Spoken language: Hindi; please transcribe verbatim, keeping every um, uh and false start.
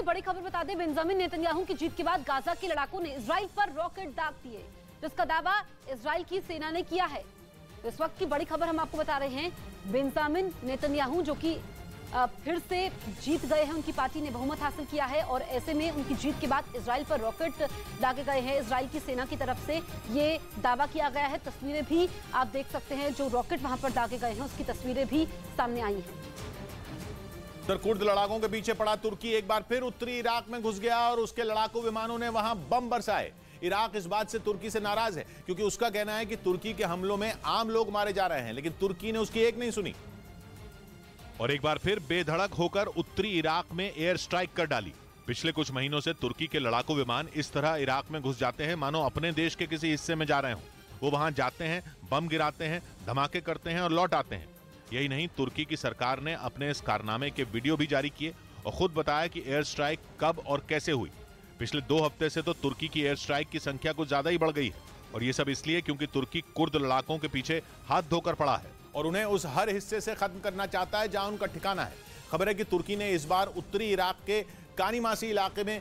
की बड़ी खबर बता दें, बेंजामिन नेतन्याहू की जीत के बाद गाजा के लड़ाकों ने इज़राइल पर रॉकेट दाग दिए, जिसका दावा इज़राइल की सेना ने किया है। इस वक्त की बड़ी खबर हम आपको बता रहे हैं, बेंजामिन नेतन्याहू जो कि फिर से जीत गए हैं, उनकी पार्टी ने बहुमत हासिल किया है और ऐसे में उनकी जीत के बाद इज़राइल पर रॉकेट दागे गए हैं। इज़राइल की सेना की तरफ से ये दावा किया गया है। तस्वीरें भी आप देख सकते हैं, जो रॉकेट वहां पर दागे गए हैं उसकी तस्वीरें भी सामने आई हैं। उधर कुर्द लड़ाकों के पीछे पड़ा तुर्की एक बार फिर उत्तरी इराक में घुस गया और उसके लड़ाकू विमानों ने वहां बम बरसाए। इराक इस बात से तुर्की से नाराज है क्योंकि उसका कहना है कि तुर्की के हमलों में आम लोग मारे जा रहे हैं, लेकिन तुर्की ने उसकी एक नहीं सुनी और एक बार फिर बेधड़क होकर उत्तरी इराक में एयर स्ट्राइक कर डाली। पिछले कुछ महीनों से तुर्की के लड़ाकू विमान इस तरह इराक में घुस जाते हैं मानो अपने देश के किसी हिस्से में जा रहे हों। वो वहां जाते हैं, बम गिराते हैं, धमाके करते हैं और लौट आते हैं। यही नहीं, तुर्की की सरकार ने अपने इस कारनामे के वीडियो भी जारी किए और खुद बताया कि एयर स्ट्राइक कब और कैसे हुई। पिछले दो हफ्ते से तो तुर्की की एयर स्ट्राइक की संख्या कुछ ज्यादा ही बढ़ गई है और ये सब इसलिए क्योंकि तुर्की कुर्द लड़ाकों के पीछे हाथ धोकर पड़ा है और उन्हें उस हर हिस्से से खत्म करना चाहता है जहां उनका ठिकाना है। खबर है कि तुर्की ने इस बार उत्तरी इराक के कानीमासी इलाके में